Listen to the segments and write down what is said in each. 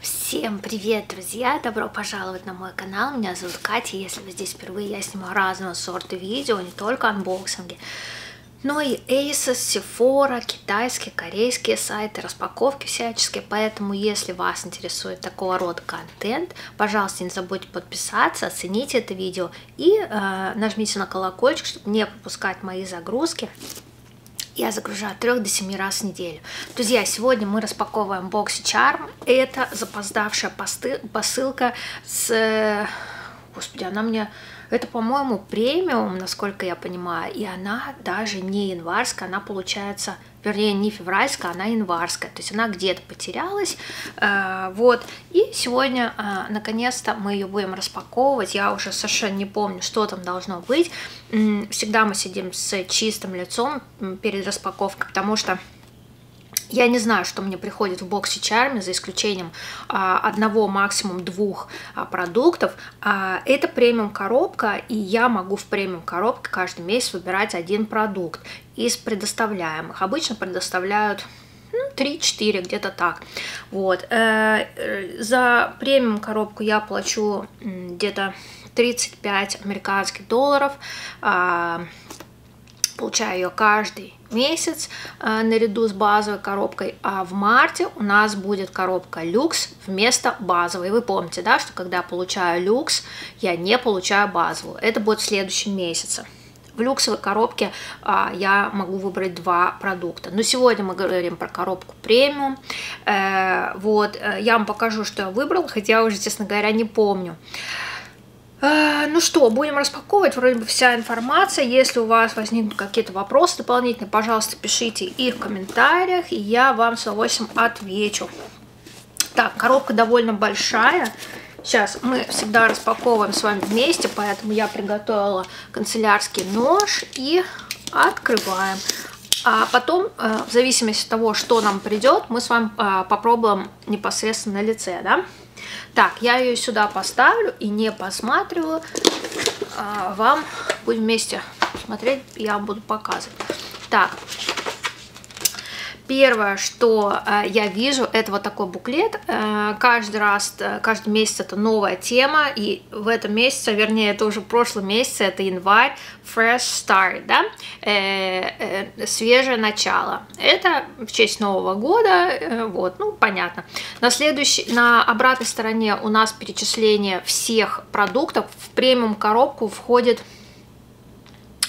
Всем привет, друзья! Добро пожаловать на мой канал. Меня зовут Катя. Если вы здесь впервые, я снимаю разного сорта видео, не только анбоксинги, но и Asos, Sephora, китайские, корейские сайты, распаковки всяческие. Поэтому, если вас интересует такого рода контент, пожалуйста, не забудьте подписаться, оцените это видео и нажмите на колокольчик, чтобы не пропускать мои загрузки. Я загружаю от 3 до 7 раз в неделю. Друзья, сегодня мы распаковываем BoxyCharm. Это запоздавшая посылка с... Господи, она мне... Это, по-моему, премиум, насколько я понимаю, и она даже не январская, она получается, вернее, не февральская, она январская, то есть она где-то потерялась, вот, и сегодня, наконец-то, мы ее будем распаковывать. Я уже совершенно не помню, что там должно быть. Всегда мы сидим с чистым лицом перед распаковкой, потому что я не знаю, что мне приходит в BoxyCharm, за исключением одного, максимум двух продуктов. Это премиум-коробка, и я могу в премиум-коробке каждый месяц выбирать один продукт из предоставляемых. Обычно предоставляют 3-4, где-то так. Вот. За премиум-коробку я плачу где-то 35 американских долларов. Получаю ее каждый месяц наряду с базовой коробкой, а в марте у нас будет коробка люкс вместо базовой. Вы помните, да, что когда я получаю люкс, я не получаю базовую. Это будет в следующем месяце. В люксовой коробке я могу выбрать два продукта. Но сегодня мы говорим про коробку премиум. Вот, я вам покажу, что я выбрала, хотя уже, честно говоря, не помню. Ну что, будем распаковывать, вроде бы вся информация. Если у вас возникнут какие-то вопросы дополнительные, пожалуйста, пишите их в комментариях, и я вам с удовольствием отвечу. Так, коробка довольно большая. Сейчас мы всегда распаковываем с вами вместе, поэтому я приготовила канцелярский нож и открываем. А потом, в зависимости от того, что нам придет, мы с вами попробуем непосредственно на лице, да? Так, я ее сюда поставлю и не посматриваю. Вам будем вместе смотреть, я вам буду показывать. Так, первое, что я вижу, это вот такой буклет. Каждый месяц это новая тема. И в этом месяце, вернее, это уже в прошлом месяце, это январь, Fresh Start, да? Свежее начало. Это в честь Нового года, вот, ну, понятно. На обратной стороне у нас перечисление всех продуктов. В премиум-коробку входит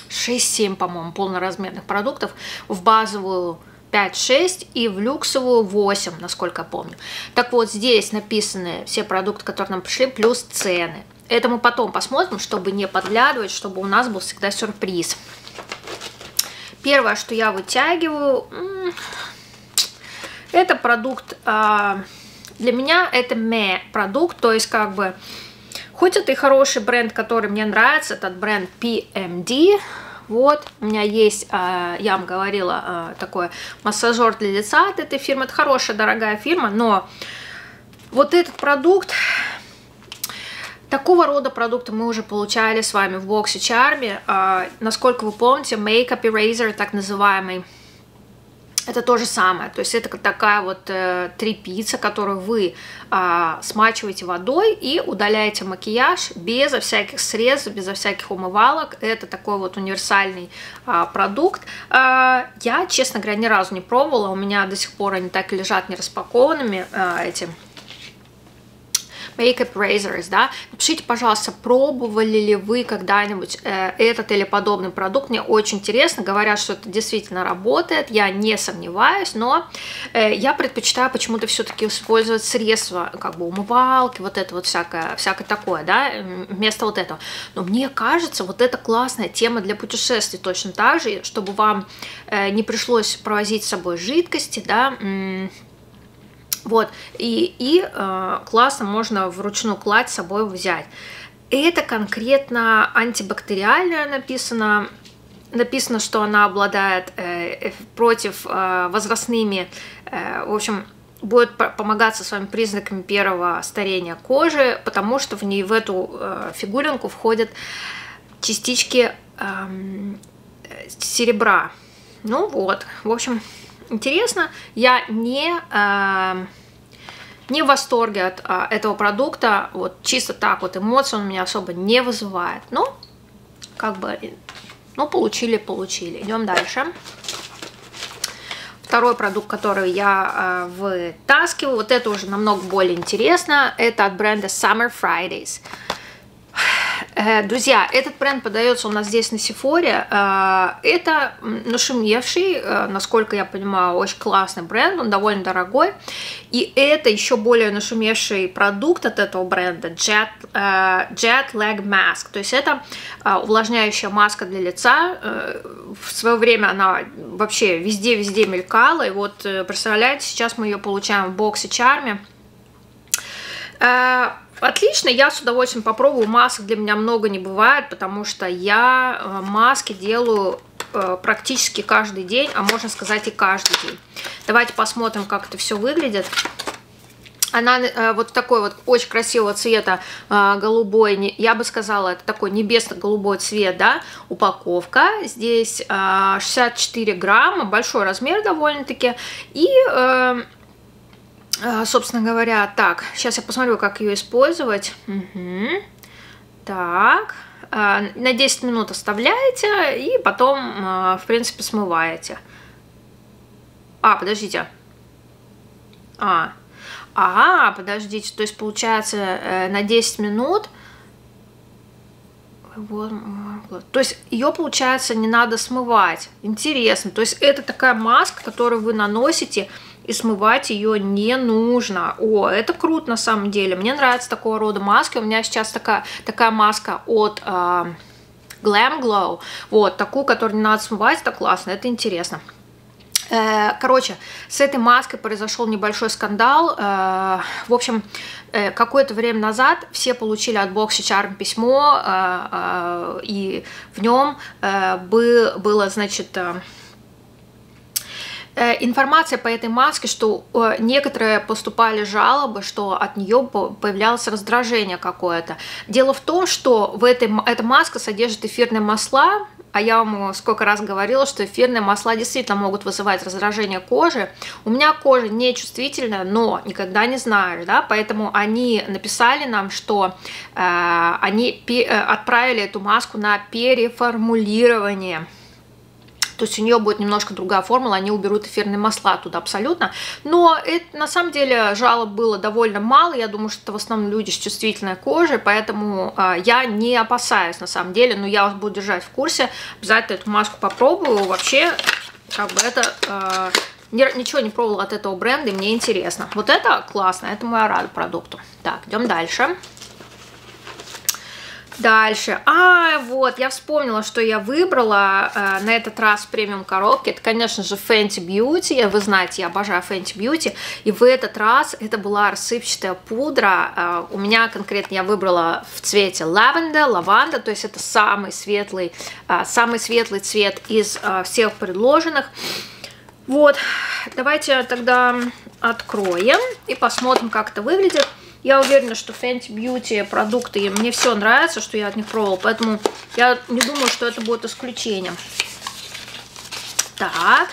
6-7, по-моему, полноразмерных продуктов. В базовую 5-6 и в люксовую 8, насколько я помню. Так вот, здесь написаны все продукты, которые нам пришли, плюс цены. Это мы потом посмотрим, чтобы не подглядывать, чтобы у нас был всегда сюрприз. Первое, что я вытягиваю, это продукт, для меня это продукт, то есть как бы, хоть это и хороший бренд, который мне нравится, этот бренд PMD. Вот, у меня есть, я вам говорила, такой массажер для лица от этой фирмы. Это хорошая, дорогая фирма, но вот этот продукт, такого рода продукты мы уже получали с вами в BoxyCharm. Насколько вы помните, Makeup Eraser, так называемый, это то же самое. То есть это такая вот тряпица, которую вы смачиваете водой и удаляете макияж безо всяких средств, безо всяких умывалок. Это такой вот универсальный продукт. Я, честно говоря, ни разу не пробовала. У меня до сих пор они так и лежат нераспакованными, эти Makeup Erasers, да. Напишите, пожалуйста, пробовали ли вы когда-нибудь этот или подобный продукт. Мне очень интересно. Говорят, что это действительно работает. Я не сомневаюсь, но я предпочитаю почему-то все-таки использовать средства, как бы умывалки, вот это вот всякое такое, да, вместо вот этого. Но мне кажется, вот это классная тема для путешествий точно так же, чтобы вам не пришлось провозить с собой жидкости, да, вот, и классно можно вручную кладь с собой взять. Это конкретно антибактериальная написано. Написано, что она обладает против возрастными, в общем, будет помогаться с вами признаками первого старения кожи, потому что в эту фигуринку входят частички серебра. Ну вот, в общем, интересно. Я не в восторге от этого продукта. Вот чисто так вот эмоции он меня особо не вызывает. Но как бы, ну, получили. Идем дальше. Второй продукт, который я вытаскиваю, вот это уже намного более интересно, это от бренда Summer Fridays. Друзья, этот бренд подается у нас здесь на Sephora. Это нашумевший, насколько я понимаю, очень классный бренд, он довольно дорогой. И это еще более нашумевший продукт от этого бренда, Jetlag Mask. То есть это увлажняющая маска для лица. В свое время она вообще везде-везде мелькала. И вот, представляете, сейчас мы ее получаем в BoxyCharm. Отлично, я с удовольствием попробую. Масок для меня много не бывает, потому что я маски делаю практически каждый день, а можно сказать и каждый день. Давайте посмотрим, как это все выглядит. Она вот такой вот очень красивого цвета, голубой, я бы сказала, это такой небесно-голубой цвет, да, упаковка. Здесь 64 грамма, большой размер довольно-таки, и... собственно говоря, так, сейчас я посмотрю, как ее использовать. Угу. Так, на 10 минут оставляете и потом, в принципе, смываете. А, подождите. Ага, подождите, то есть получается на 10 минут... То есть ее, получается, не надо смывать. Интересно, то есть это такая маска, которую вы наносите... И смывать ее не нужно. О, это круто на самом деле. Мне нравятся такого рода маски. У меня сейчас такая маска от Glam Glow. Вот, такую, которую не надо смывать. Это классно, это интересно. Короче, с этой маской произошел небольшой скандал. В общем, какое-то время назад все получили от BoxyCharm письмо. И в нем было, значит... информация по этой маске, что некоторые поступали жалобы, что от нее появлялось раздражение какое-то. Дело в том, что эта маска содержит эфирные масла, а я вам сколько раз говорила, что эфирные масла действительно могут вызывать раздражение кожи. У меня кожа не чувствительная, но никогда не знаешь, да, поэтому они написали нам, что они отправили эту маску на переформулирование. То есть у нее будет немножко другая формула, они уберут эфирные масла туда абсолютно. Но это, на самом деле, жалоб было довольно мало. Я думаю, что это в основном люди с чувствительной кожей, поэтому я не опасаюсь на самом деле. Но я вас буду держать в курсе. Обязательно эту маску попробую. Вообще, как бы это... ничего не пробовала от этого бренда, и мне интересно. Вот это классно, этому я рада продукту. Так, идем дальше. Дальше. Вот, я вспомнила, что я выбрала на этот раз премиум коробки. Это, конечно же, Fenty Beauty. Вы знаете, я обожаю Fenty Beauty. И в этот раз это была рассыпчатая пудра. У меня конкретно я выбрала в цвете лаванда. То есть это самый светлый цвет из всех предложенных. Вот, давайте тогда откроем и посмотрим, как это выглядит. Я уверена, что Fenty Beauty продукты, мне все нравится, что я от них пробовала, поэтому я не думаю, что это будет исключением. Так,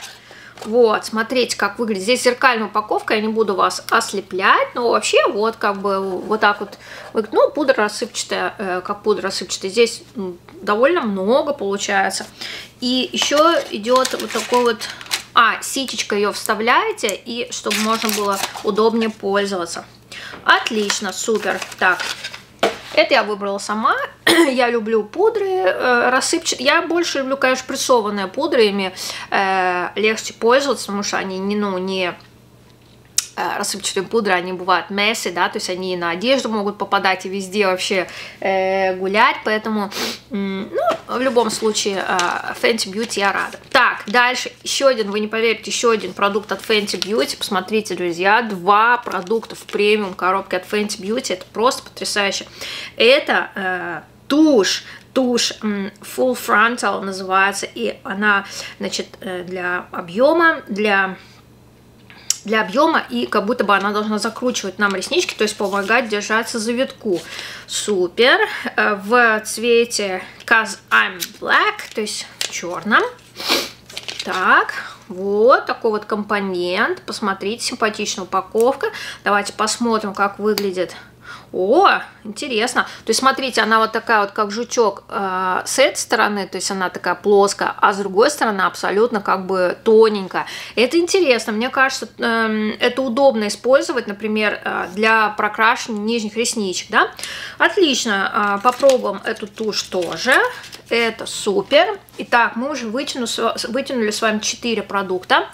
вот, смотрите, как выглядит. Здесь зеркальная упаковка, я не буду вас ослеплять, но вообще вот как бы вот так вот. Ну, пудра рассыпчатая, как пудра рассыпчатая. Здесь довольно много получается. И еще идет вот такой вот, ситечка ее вставляете, и чтобы можно было удобнее пользоваться. Отлично, супер. Так, это я выбрала сама. Я люблю пудры рассыпчатые. Я больше люблю, конечно, прессованные пудры. Ими легче пользоваться, потому что они рассыпчатые пудры, они бывают messy, да, то есть они и на одежду могут попадать, и везде вообще гулять, поэтому, ну, в любом случае, Fenty Beauty я рада. Так, дальше, еще один, вы не поверите, еще один продукт от Fenty Beauty, посмотрите, друзья, два продукта в премиум коробке от Fenty Beauty, это просто потрясающе. Это тушь Full Frontal называется, и она, значит, для объема, и как будто бы она должна закручивать нам реснички, то есть помогать держаться завитку. Супер. В цвете Cause I'm Black, то есть в черном. Так, вот такой вот компонент. Посмотрите, симпатичная упаковка. Давайте посмотрим, как выглядит. О, интересно. То есть, смотрите, она вот такая вот, как жучок с этой стороны, то есть она такая плоская, а с другой стороны абсолютно как бы тоненькая. Это интересно, мне кажется, это удобно использовать, например, для прокрашивания нижних ресничек, да? Отлично, попробуем эту тушь тоже. Это супер. Итак, мы уже вытянули с вами 4 продукта.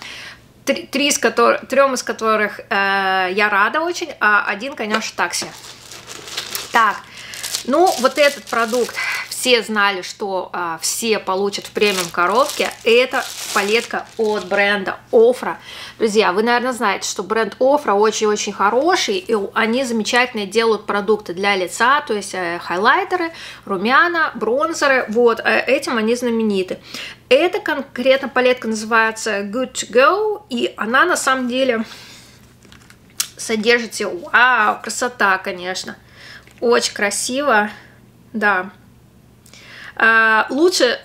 Трем из которых я рада очень, а один, конечно, такси. Так, ну вот этот продукт все знали, что все получат в премиум коробке. Это палетка от бренда Ofra. Друзья, вы, наверное, знаете, что бренд Ofra очень-очень хороший, и они замечательно делают продукты для лица, то есть хайлайтеры, румяна, бронзеры, вот, этим они знамениты. Эта конкретно палетка называется Good to Go, и она на самом деле содержит... Вау, красота, конечно! Очень красиво, да. Лучше,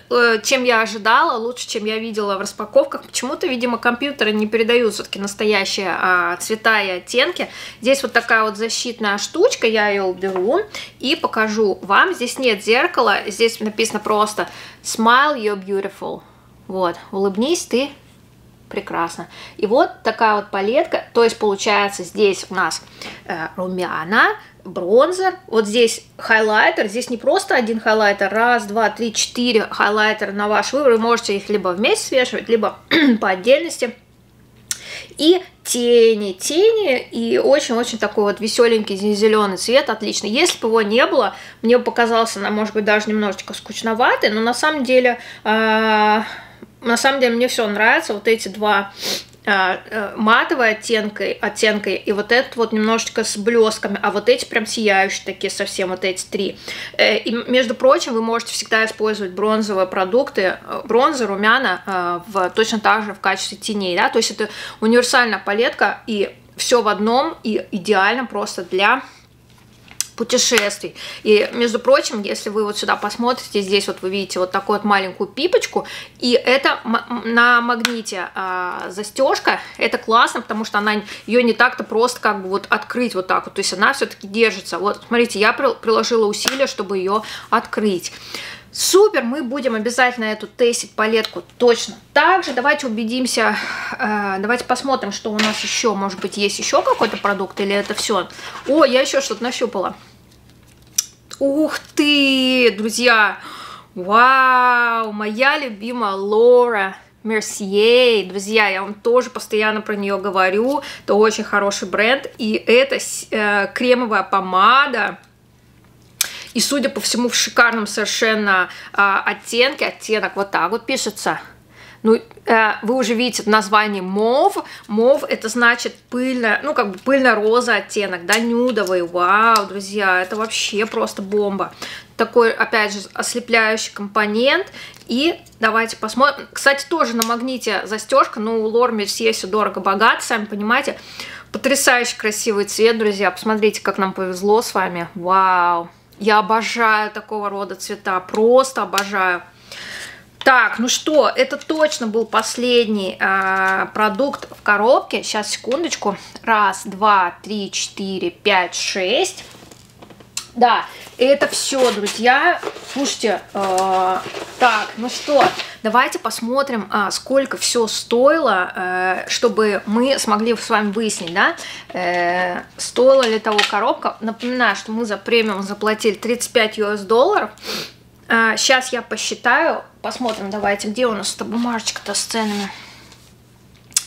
чем я ожидала, лучше, чем я видела в распаковках. Почему-то, видимо, компьютеры не передают все-таки настоящие цвета и оттенки. Здесь вот такая вот защитная штучка, я ее уберу и покажу вам. Здесь нет зеркала, здесь написано просто «Smile, you're beautiful». Вот, улыбнись, ты прекрасно. И вот такая вот палетка, то есть получается здесь у нас румяна, бронзер, вот здесь хайлайтер, здесь не просто один хайлайтер, раз, два, три, 4 хайлайтера на ваш выбор, вы можете их либо вместе свешивать, либо по отдельности, и тени, и очень-очень такой вот веселенький зеленый цвет, отлично. Если бы его не было, мне бы показалось, она может быть даже немножечко скучноватой, но на самом деле, мне все нравится, вот эти два матовые оттенки, и вот этот вот немножечко с блесками, а вот эти прям сияющие такие совсем, вот эти 3. И, между прочим, вы можете всегда использовать бронзовые продукты, бронзы, румяна, точно так же в качестве теней, да, то есть это универсальная палетка, и все в одном, и идеально просто для путешествий. И, между прочим, если вы вот сюда посмотрите, здесь вот вы видите вот такую вот маленькую пипочку, и это на магните застежка, это классно, потому что она, ее не так-то просто как бы вот открыть вот так вот, то есть она все-таки держится. Вот, смотрите, я приложила усилия, чтобы ее открыть. Супер, мы будем обязательно эту тестить палетку точно так же. Давайте убедимся, давайте посмотрим, что у нас еще, может быть, есть еще какой-то продукт, или это все. О, я еще что-то нащупала. Ух ты, друзья, вау, моя любимая Laura Mercier, друзья, я вам тоже постоянно про нее говорю, это очень хороший бренд, и это кремовая помада. И, судя по всему, в шикарном совершенно оттенке, оттенок вот так вот пишется. Ну, вы уже видите название Mauve. Mauve это значит пыльная, ну, как бы пыльно-роза оттенок, да, нюдовый. Вау, друзья, это вообще просто бомба. Такой, опять же, ослепляющий компонент. И давайте посмотрим. Кстати, тоже на магните застежка, но у Laura Mercier все дорого-богато, сами понимаете. Потрясающе красивый цвет, друзья. Посмотрите, как нам повезло с вами. Вау. Я обожаю такого рода цвета, просто обожаю. Так, ну что, это точно был последний продукт в коробке. Сейчас, секундочку. Раз, два, три, 4, 5, 6. Да, это все, друзья. Слушайте, так, ну что, давайте посмотрим, сколько все стоило, чтобы мы смогли с вами выяснить, да, стоила ли того коробка. Напоминаю, что мы за премиум заплатили $35. Сейчас я посчитаю, посмотрим, давайте, где у нас эта бумажечка-то с ценами.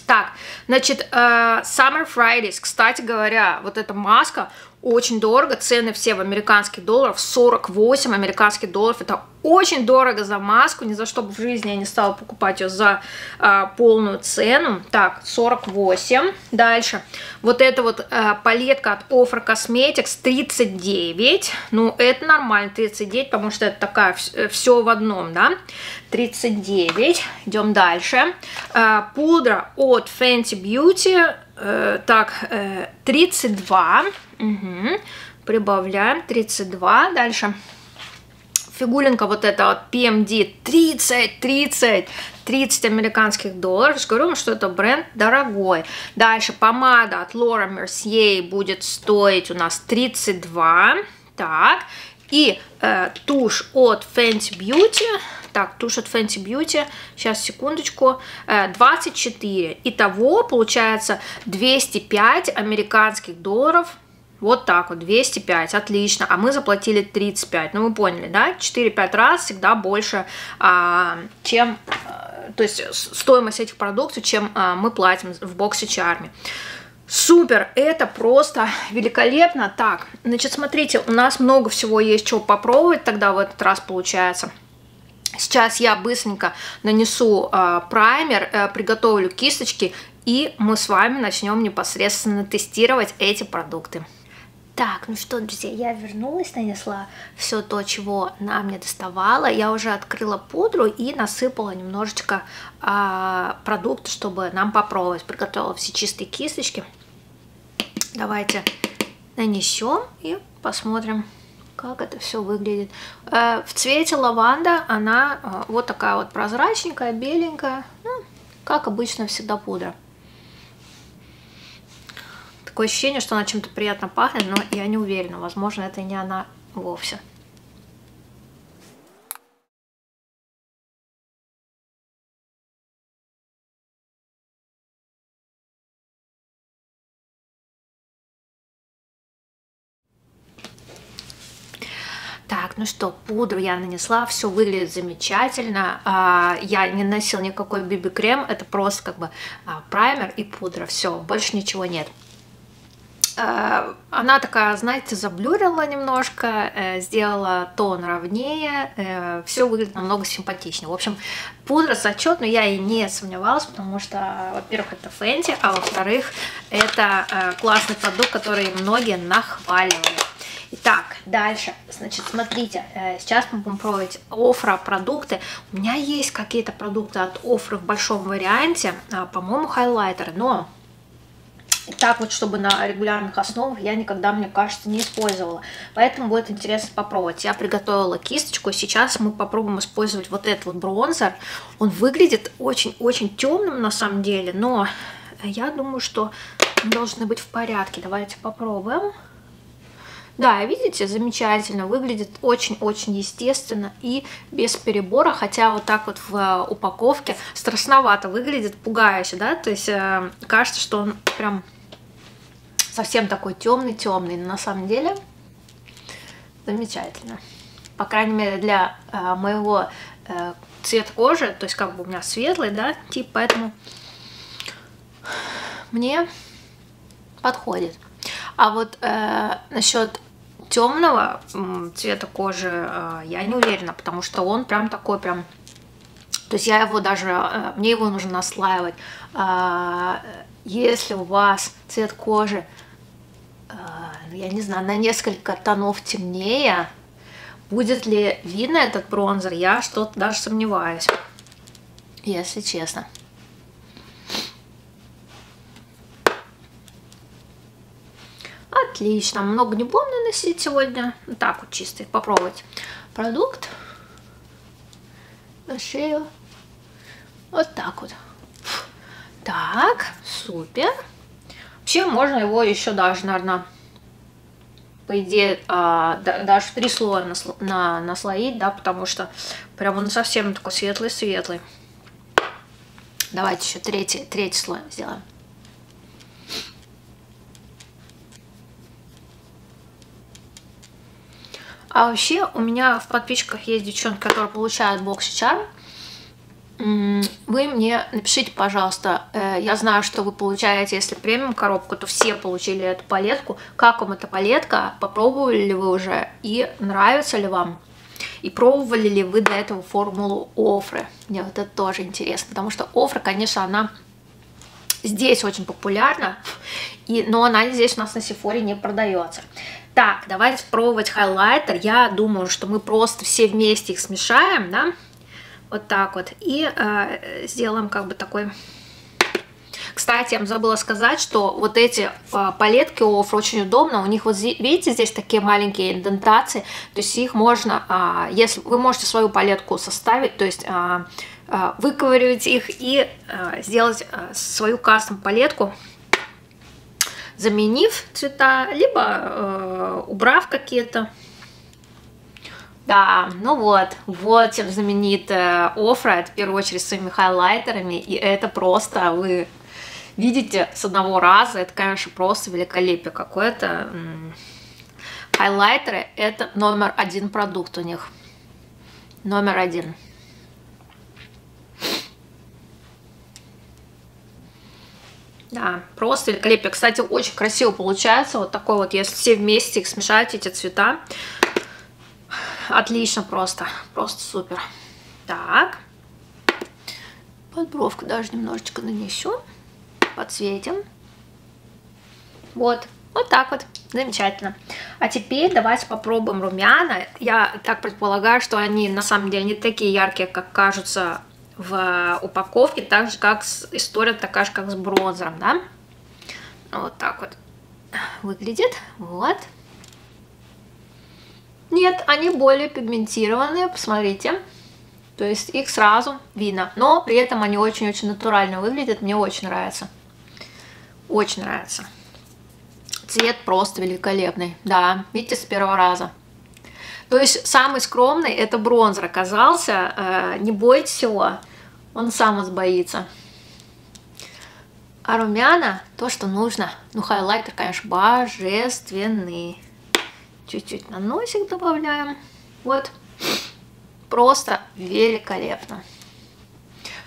Так, значит, Summer Fridays, кстати говоря, вот эта маска очень дорого, цены все в американских долларах, 48 американских долларов, это очень дорого за маску, ни за что бы в жизни я не стала покупать ее за полную цену. Так, 48, дальше, вот эта вот палетка от Ofra Cosmetics, 39, ну это нормально, 39, потому что это такая, все в одном, да, 39, идем дальше, пудра от Fenty Beauty, так, 32, угу. Прибавляем 32, дальше фигулинка вот эта от PMD, 30 американских долларов. Я говорю вам, что это бренд дорогой. Дальше помада от Laura Mercier будет стоить у нас 32. Так, и тушь от Fenty Beauty. Так, тушь от Fenty Beauty, сейчас, секундочку, 24. Итого, получается, 205 американских долларов. Вот так вот, 205, отлично. А мы заплатили 35, ну вы поняли, да? 4-5 раз всегда больше, чем... То есть стоимость этих продуктов, чем мы платим в BoxyCharm. Супер, это просто великолепно. Так, значит, смотрите, у нас много всего есть, чего попробовать тогда в этот раз получается. Сейчас я быстренько нанесу праймер, приготовлю кисточки, и мы с вами начнем непосредственно тестировать эти продукты. Так, ну что, друзья, я вернулась, нанесла все то, чего она мне доставала. Я уже открыла пудру и насыпала немножечко продукта, чтобы нам попробовать. Приготовила все чистые кисточки. Давайте нанесем и посмотрим, как это все выглядит. В цвете лаванда она вот такая вот прозрачненькая, беленькая, ну, как обычно всегда пудра. Такое ощущение, что она чем-то приятно пахнет, но я не уверена, возможно, это не она вовсе. Так, ну что, пудру я нанесла, все выглядит замечательно. Я не наносила никакой BB-крем, это просто как бы праймер и пудра, все, больше ничего нет. Она такая, знаете, заблюрила немножко, сделала тон ровнее, все выглядит намного симпатичнее. В общем, пудра зачет, но я и не сомневалась, потому что, во-первых, это Fenty, а во-вторых, это классный продукт, который многие нахваливали. Итак, дальше, значит, смотрите, сейчас мы будем пробовать Ofra продукты. У меня есть какие-то продукты от Ofra в большом варианте, по-моему, хайлайтеры, но... Так вот, чтобы на регулярных основах я никогда, мне кажется, не использовала. Поэтому будет интересно попробовать. Я приготовила кисточку. Сейчас мы попробуем использовать вот этот вот бронзер. Он выглядит очень-очень темным на самом деле. Но я думаю, что должны быть в порядке. Давайте попробуем. Да, видите, замечательно. Выглядит очень-очень естественно и без перебора. Хотя вот так вот в упаковке страшновато выглядит, пугающе, да? То есть кажется, что он прям... совсем такой темный-темный, но на самом деле замечательно. По крайней мере, для моего цвета кожи, то есть как бы у меня светлый, да, тип, поэтому мне подходит. А вот насчет темного цвета кожи я не уверена, потому что он прям такой прям... То есть я его даже... мне его нужно наслаивать. Если у вас цвет кожи, я не знаю, на несколько тонов темнее, будет ли видно этот бронзер, я что-то даже сомневаюсь, если честно. Отлично, много не будем наносить сегодня. Вот так вот чистый, попробовать продукт на шею. Вот так вот. Так, супер. Вообще можно его еще даже, наверное, по идее, даже в 3 слоя наслоить, да, потому что прям он совсем такой светлый-светлый. Давайте еще третий слой сделаем. А вообще у меня в подписчиках есть девчонки, которые получают BoxyCharm. Вы мне напишите, пожалуйста, я знаю, что вы получаете, если премиум коробку, то все получили эту палетку. Как вам эта палетка? Попробовали ли вы уже? И нравится ли вам? И пробовали ли вы до этого формулу Ofra? Мне вот это тоже интересно, потому что Ofra, конечно, она здесь очень популярна, но она здесь у нас на Сефоре не продается. Так, давайте пробовать хайлайтер. Я думаю, что мы просто все вместе их смешаем, да? Вот так вот. И сделаем как бы такой... Кстати, я забыла сказать, что вот эти палетки у Ofra очень удобно. У них вот, видите, здесь такие маленькие индентации. То есть их можно, если вы можете свою палетку составить, то есть выковыривать их и сделать свою кастом-палетку, заменив цвета, либо убрав какие-то. Да, ну вот, вот чем знаменитая Ofra, это в первую очередь своими хайлайтерами, и это просто вы видите с одного раза, это, конечно, просто великолепие какое-то. Хайлайтеры — это номер один продукт у них, номер один. Да, просто великолепие. Кстати, очень красиво получается вот такой вот, если все вместе их смешать, эти цвета. Отлично просто, просто супер. Так, под бровку даже немножечко нанесу, подсветим. Вот, вот так вот, замечательно. А теперь давайте попробуем румяна. Я так предполагаю, что они на самом деле не такие яркие, как кажутся в упаковке, так же как история такая же, как с бронзером, да? Вот так вот выглядит, вот. Нет, они более пигментированные, посмотрите. То есть их сразу видно. Но при этом они очень-очень натурально выглядят. Мне очень нравится. Очень нравится. Цвет просто великолепный. Да, видите, с первого раза. То есть самый скромный — это бронзер оказался. Не бойтесь его. Он сам вас боится. А румяна — то, что нужно. Ну, хайлайтер, конечно, божественный. Чуть-чуть наносик добавляем. Вот. Просто великолепно.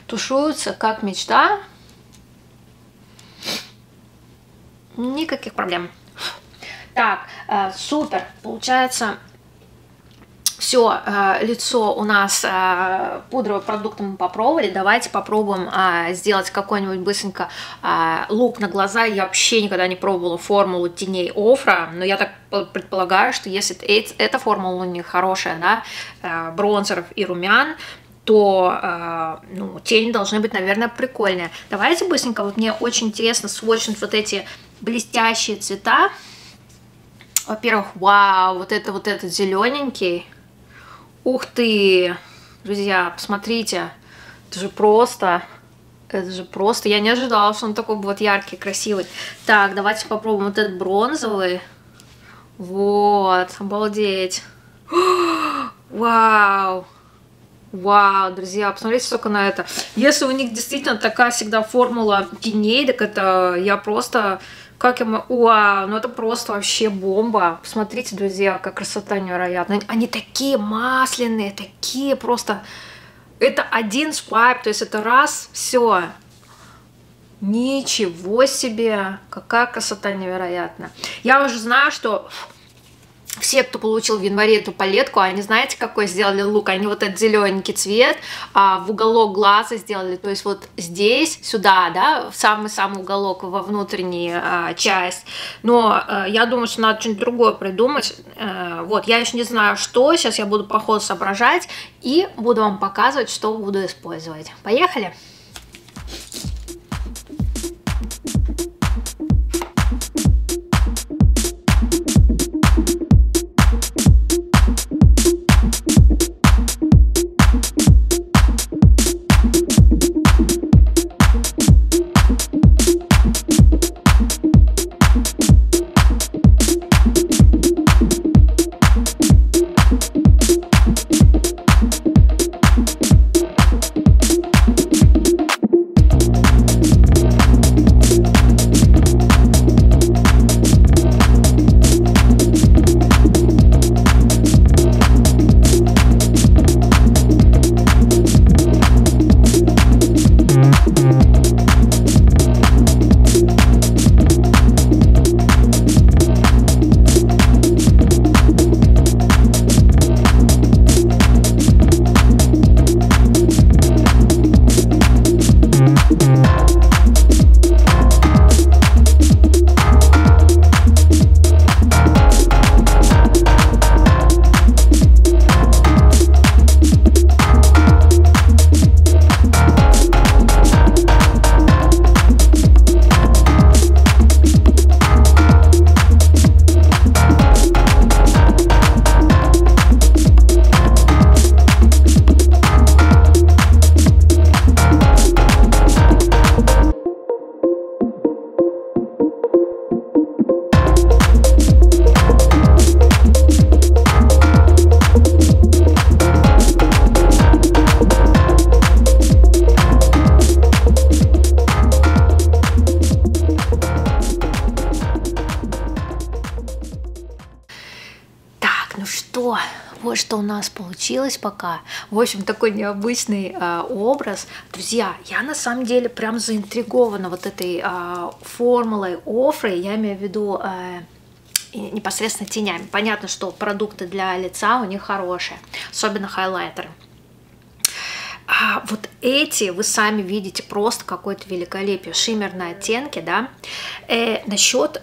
Тушуются как мечта. Никаких проблем. Так, супер. Получается, все лицо у нас пудровым продуктом мы попробовали. Давайте попробуем сделать какой-нибудь быстренько лук на глаза. Я вообще никогда не пробовала формулу теней Ofra, но я так предполагаю, что если эта формула у них хорошая, да, бронзеров и румян, то ну, тени должны быть, наверное, прикольные. Давайте быстренько, вот мне очень интересно свочить вот эти блестящие цвета. Во-первых, вау, вот этот зелененький. Ух ты, друзья, посмотрите, это же просто, я не ожидала, что он такой вот яркий, красивый. Так, давайте попробуем вот этот бронзовый, вот, обалдеть, вау, вау, друзья, посмотрите только на это. Если у них действительно такая всегда формула теней, так это я просто, как я могу, вау, ну это просто вообще бомба. Посмотрите, друзья, какая красота невероятная. Они такие масляные, такие просто. Это один свайп, то есть это раз, все. Ничего себе, какая красота невероятная. Я уже знаю, что все, кто получил в январе эту палетку, они, знаете, какой сделали лук? Они вот этот зелененький цвет в уголок глаза сделали, то есть вот здесь, сюда, да, в самый-самый уголок, во внутреннюю часть. Но я думаю, что надо что-нибудь другое придумать. Вот, я еще не знаю, что. Сейчас я буду по ходу соображать и буду вам показывать, что буду использовать. Поехали! такое, что у нас получилось пока. В общем, такой необычный образ. Друзья, я на самом деле прям заинтригована вот этой формулой Ofra. Я имею в виду непосредственно тенями. Понятно, что продукты для лица у них хорошие, особенно хайлайтеры. А вот эти, вы сами видите, просто какое-то великолепие. Шиммерные оттенки, да. Насчет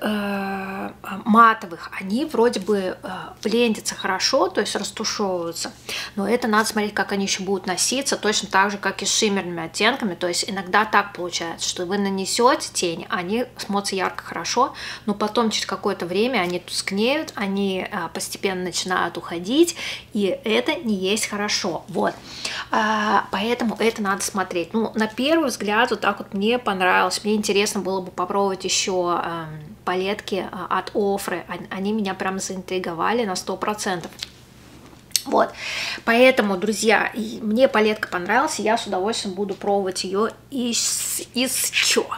матовых. Они вроде бы блендятся хорошо, то есть растушевываются. Но это надо смотреть, как они еще будут носиться. Точно так же, как и с шиммерными оттенками. То есть иногда так получается, что вы нанесете тень, они смотрятся ярко, хорошо. Но потом через какое-то время они тускнеют, они постепенно начинают уходить. И это не есть хорошо. Вот. Поэтому это надо смотреть. Ну, на первый взгляд, вот так вот мне понравилось. Мне интересно было бы попробовать еще палетки от Ofra. Они меня прям заинтриговали на 100%. Вот. Поэтому, друзья, мне палетка понравилась. И я с удовольствием буду пробовать ее из чего.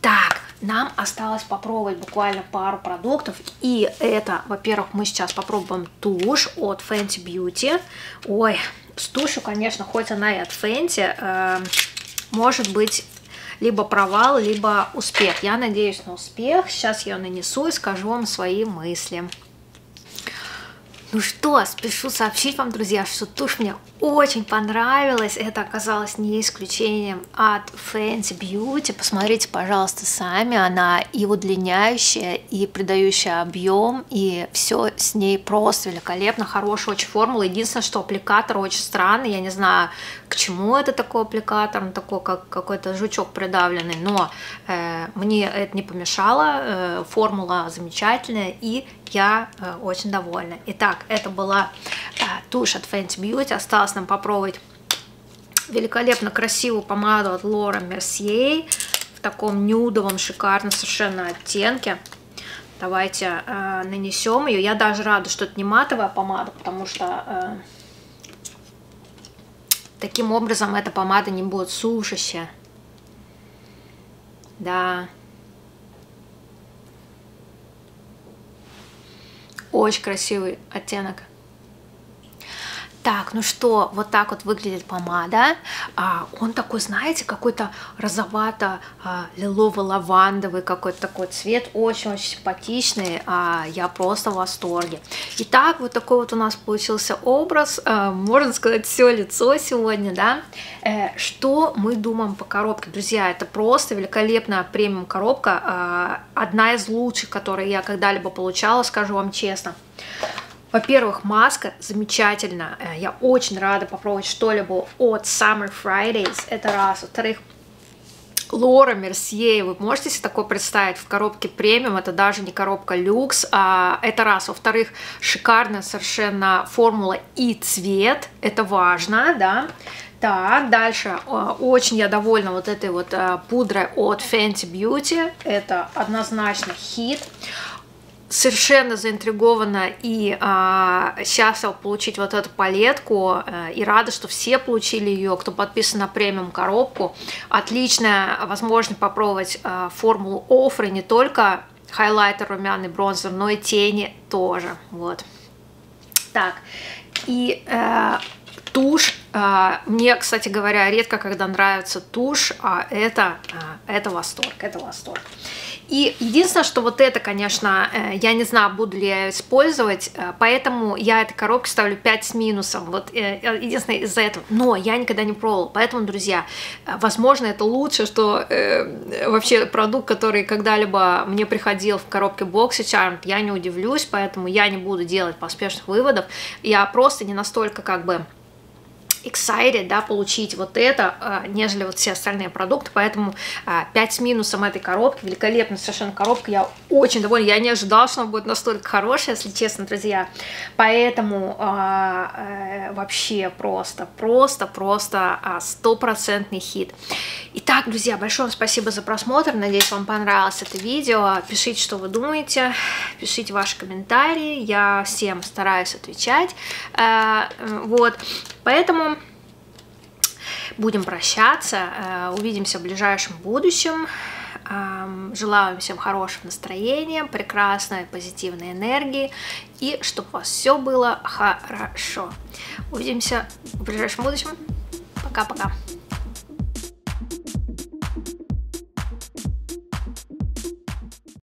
Так, нам осталось попробовать буквально пару продуктов. И это, во-первых, мы сейчас попробуем тушь от Fenty Beauty. Ой, с тушью, конечно, хоть она и от Fenty, может быть либо провал, либо успех. Я надеюсь на успех. Сейчас я нанесу и скажу вам свои мысли. Ну что, спешу сообщить вам, друзья, что тушь мне очень понравилась. Это оказалось не исключением от Fenty Beauty. Посмотрите, пожалуйста, сами. Она и удлиняющая, и придающая объем, и все с ней просто великолепно. Хорошая очень формула. Единственное, что аппликатор очень странный. Я не знаю, к чему это такой аппликатор. Он такой, как какой-то жучок придавленный. Но мне это не помешало. Формула замечательная, и я очень довольна. Итак, это была тушь от Fenty Beauty. Осталось нам попробовать великолепно красивую помаду от Laura Mercier в таком нюдовом, шикарном совершенно оттенке. Давайте нанесем ее. Я даже рада, что это не матовая помада, потому что таким образом эта помада не будет сушащая. Да. Очень красивый оттенок. Так, ну что, вот так вот выглядит помада. Он такой, знаете, какой-то розовато-лилово-лавандовый какой-то такой цвет. Очень-очень симпатичный. Я просто в восторге. Итак, вот такой вот у нас получился образ. Можно сказать, все лицо сегодня, да. Что мы думаем по коробке? Друзья, это просто великолепная премиум коробка. Одна из лучших, которые я когда-либо получала, скажу вам честно. Во-первых, маска замечательная. Я очень рада попробовать что-либо от Summer Fridays. Это раз. Во-вторых, Laura Mercier. Вы можете себе такое представить? В коробке премиум. Это даже не коробка люкс. Это раз. Во-вторых, шикарная совершенно формула и цвет. Это важно, да? Так, дальше. Очень я довольна вот этой вот пудрой от Fenty Beauty. Это однозначно хит. Совершенно заинтригована и счастлива получить вот эту палетку, и рада, что все получили ее, кто подписан на премиум коробку. Отличная возможность попробовать формулу Ofra, не только хайлайтер, румяный, бронзер, но и тени тоже. Вот. Так, и тушь. Мне, кстати говоря, редко когда нравится тушь, а это восторг, это восторг. И единственное, что вот это, конечно, я не знаю, буду ли я ее использовать, поэтому я этой коробке ставлю 5 с минусом, вот единственное из-за этого, но я никогда не пробовала, поэтому, друзья, возможно, это лучше, что вообще продукт, который когда-либо мне приходил в коробке BoxyCharm, я не удивлюсь, поэтому я не буду делать поспешных выводов, я просто не настолько, как бы, excited, да, получить вот это, нежели вот все остальные продукты, поэтому 5 с минусом этой коробки, великолепная совершенно коробка, я очень довольна, я не ожидала, что она будет настолько хорошая, если честно, друзья, поэтому вообще просто 100% хит. Итак, друзья, большое вам спасибо за просмотр, надеюсь, вам понравилось это видео, пишите, что вы думаете, пишите ваши комментарии, я всем стараюсь отвечать, вот, поэтому будем прощаться, увидимся в ближайшем будущем. Желаю вам всем хорошего настроения, прекрасной позитивной энергии и чтобы у вас все было хорошо. Увидимся в ближайшем будущем. Пока-пока.